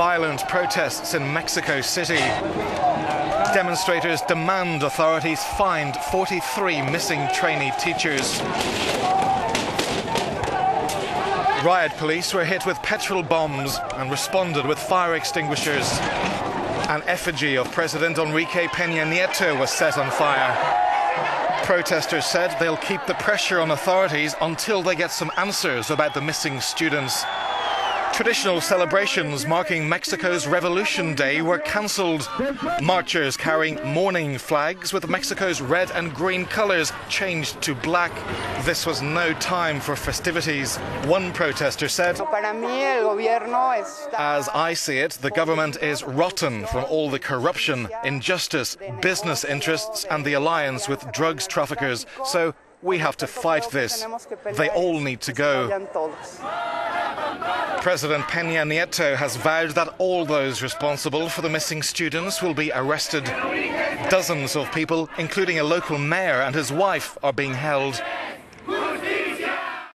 violent protests in Mexico City. Demonstrators demand authorities find 43 missing trainee teachers. Riot police were hit with petrol bombs and responded with fire extinguishers. An effigy of President Enrique Peña Nieto was set on fire. Protesters said they'll keep the pressure on authorities until they get some answers about the missing students. Traditional celebrations marking Mexico's Revolution Day were cancelled. Marchers carrying mourning flags with Mexico's red and green colours changed to black. This was no time for festivities. One protester said, "As I see it, the government is rotten from all the corruption, injustice, business interests and the alliance with drugs traffickers. So we have to fight this. They all need to go." President Peña Nieto has vowed that all those responsible for the missing students will be arrested. Dozens of people, including a local mayor and his wife, are being held.